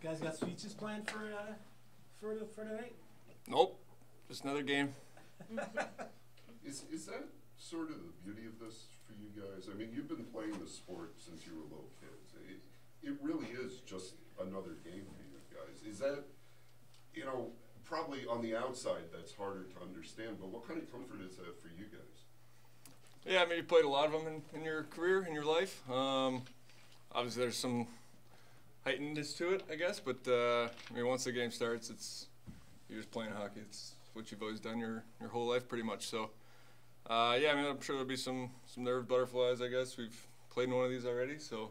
You guys got speeches planned for tonight? Nope. Just another game. Is that sort of the beauty of this for you guys? I mean, you've been playing this sport since you were little kids. It really is just another game for you guys. Is that, you know, probably on the outside that's harder to understand, but what kind of comfort is that for you guys? Yeah, I mean, you played a lot of them in your career, in your life. Obviously, there's some heightenedness to it, I guess, but I mean, once the game starts, you're just playing hockey. It's what you've always done your whole life, pretty much. So, yeah, I mean, I'm sure there'll be some nerve butterflies, I guess. We've played in one of these already, so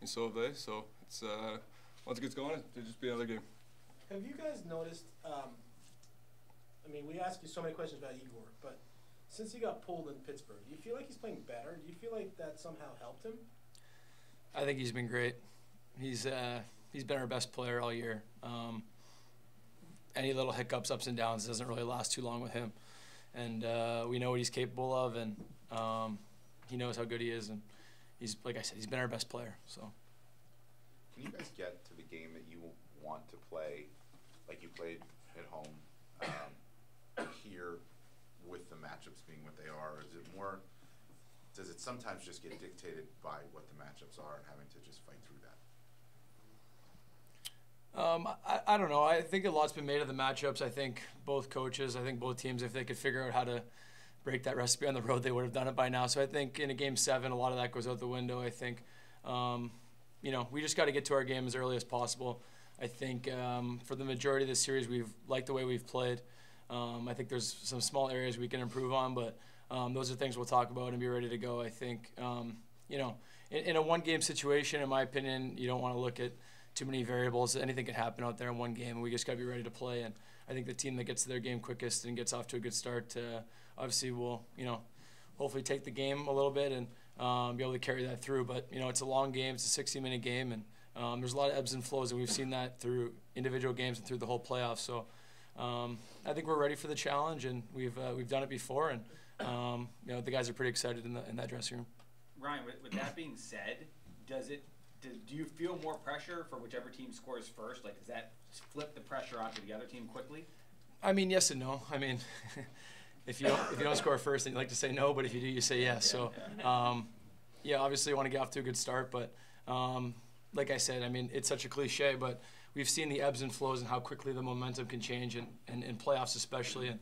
and so have they. So it's once it gets going, it'll just be another game. Have you guys noticed? I mean, we ask you so many questions about Igor, but since he got pulled in Pittsburgh, do you feel like he's playing better? Do you feel like that somehow helped him? I think he's been great. He's been our best player all year. Any little hiccups, ups and downs, doesn't really last too long with him. And we know what he's capable of, and he knows how good he is. And he's, like I said, he's been our best player. So, can you guys get to the game that you want to play, like you played at home, here with the matchups being what they are? Is it more? Does it sometimes just get dictated by what the matchups are and having to just fight through that? I don't know. I think a lot's been made of the matchups. I think both coaches, I think both teams, if they could figure out how to break that recipe on the road, they would have done it by now. So I think in a Game 7, a lot of that goes out the window. I think, you know, we just got to get to our game as early as possible. I think for the majority of the series, we've liked the way we've played. I think there's some small areas we can improve on, but those are things we'll talk about and be ready to go. I think, you know, in a one-game situation, in my opinion, you don't want to look at too many variables. Anything can happen out there in one game, and we just got to be ready to play. And I think the team that gets to their game quickest and gets off to a good start, obviously will, you know, hopefully take the game a little bit and be able to carry that through. But, you know, it's a long game. It's a 60-minute game, and there's a lot of ebbs and flows, and we've seen that through individual games and through the whole playoffs. So I think we're ready for the challenge, and we've done it before, and, you know, the guys are pretty excited in that dressing room. Ryan, with that being said, do you feel more pressure for whichever team scores first? Like, does that flip the pressure onto the other team quickly? I mean, yes and no. I mean, if you don't score first, then you like to say no, but if you do, you say yes. Yeah, so, yeah. Yeah, obviously you want to get off to a good start, but like I said, I mean, it's such a cliche, but we've seen the ebbs and flows and how quickly the momentum can change, and in playoffs especially. And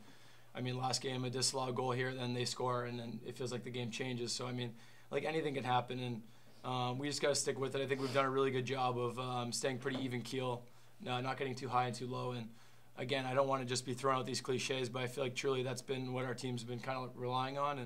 I mean, last game, a disallowed goal here, then they score, and then it feels like the game changes. So, I mean, like, anything can happen, and we just got to stick with it. I think we've done a really good job of staying pretty even keel, not getting too high and too low. And again, I don't want to just be throwing out these cliches, but I feel like truly that's been what our team's been kind of relying on,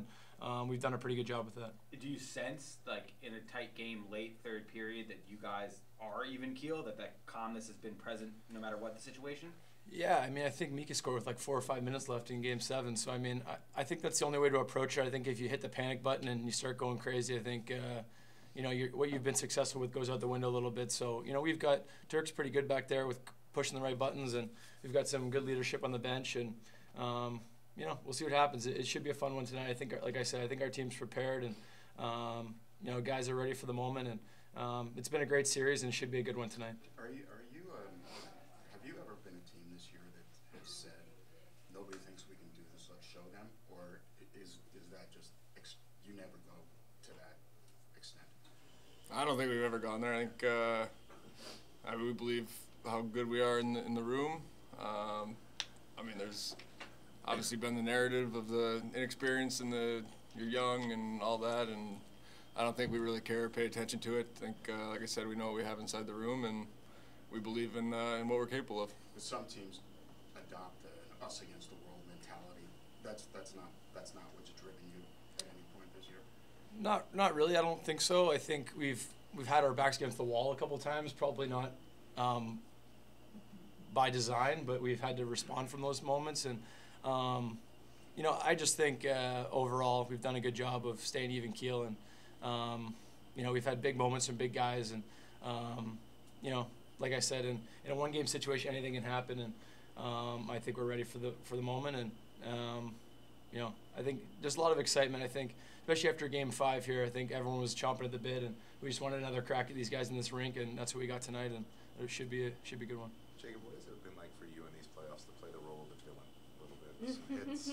and we've done a pretty good job with that. Do you sense, like, in a tight game, late third period, that you guys are even keel, that calmness has been present no matter what the situation? Yeah, I mean, I think Mika scored with like 4 or 5 minutes left in Game 7. So, I mean, I think that's the only way to approach it. I think if you hit the panic button and you start going crazy, I think you know, what you've been successful with goes out the window a little bit. So, you know, we've got Turk's pretty good back there with pushing the right buttons, and we've got some good leadership on the bench. And, you know, we'll see what happens. It should be a fun one tonight. I think, like I said, I think our team's prepared, and, you know, guys are ready for the moment. And it's been a great series, and it should be a good one tonight. Have you ever been a team this year that has said, nobody thinks we can do this, let's show them? Or is that just, you never go to that extent? I don't think we've ever gone there. I think I mean, we believe how good we are in the room. I mean, there's obviously been the narrative of the inexperience and you're young and all that, and I don't think we really care or pay attention to it. I think, like I said, we know what we have inside the room, and we believe in what we're capable of. But some teams adopt an us against the world mentality. That's not what's driven you at any point this year. Not really. I don't think so. I think we've had our backs against the wall a couple of times. Probably not by design, but we've had to respond from those moments. And you know, I just think overall we've done a good job of staying even keel. And you know, we've had big moments from big guys. And you know, like I said, in a one-game situation, anything can happen. And I think we're ready for the moment. And you know, I think just a lot of excitement. I think, especially after Game 5 here, I think everyone was chomping at the bit, and we just wanted another crack at these guys in this rink, and that's what we got tonight. And It should be a good one. Jacob, what has it been like for you in these playoffs to play the role of the villain a little bit? Some hits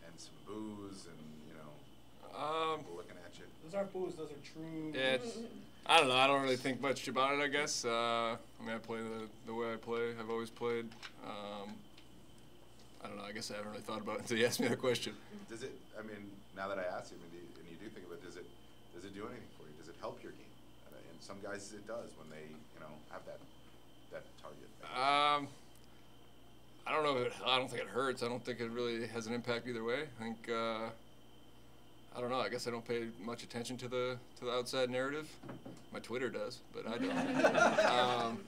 and some boos, and you know, people looking at you. Those aren't boos; those are true. It's, I don't know. I don't really think much about it. I guess I mean, I play the way I play. I've always played. I don't know. I guess I haven't really thought about it until you asked me that question. Does it? I mean, now that I asked you, I mean, and you do think about it, does it do anything for you? Does it help your game? And some guys, it does when they, you know, have that target. I don't know. I don't think it hurts. I don't think it really has an impact either way. I think. I don't know. I guess I don't pay much attention to the outside narrative. My Twitter does, but I don't.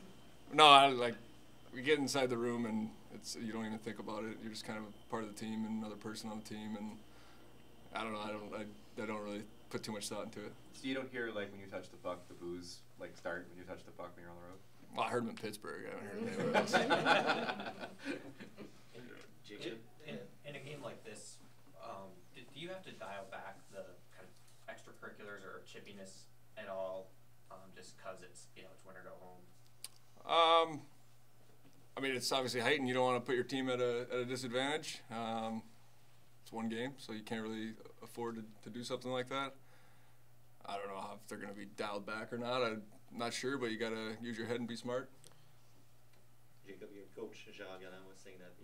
No, I like. We get inside the room and it's, you don't even think about it. You're just kind of part of the team and another person on the team, and I don't know. I don't really put too much thought into it. So you don't hear, like, when you touch the puck, the boos, like, start when you touch the puck when you're on the road? Well, I heard them in Pittsburgh. I haven't heard them anywhere else. In a game like this, do you have to dial back the kind of extracurriculars or chippiness at all, just because it's, you know, it's win or go home? I mean, it's obviously heightened. You don't want to put your team at a disadvantage. It's one game, so you can't really afford to do something like that. I don't know if they're going to be dialed back or not. I'm not sure, but you got to use your head and be smart. Jacob, your coach, Jacques Lalonde, was saying that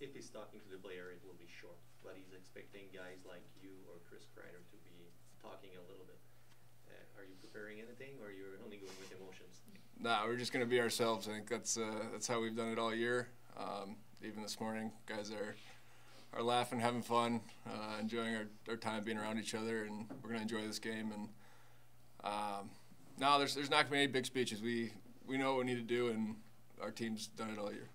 if he's talking to the player, it will be short. But he's expecting guys like you or Chris Kreider to be talking a little bit. Are you preparing anything, or you're only going with emotions? Nah, we're just going to be ourselves. I think that's how we've done it all year. Even this morning, guys are laughing, having fun, enjoying our time being around each other, and we're going to enjoy this game. And no, there's not going to be any big speeches. We know what we need to do, and our team's done it all year.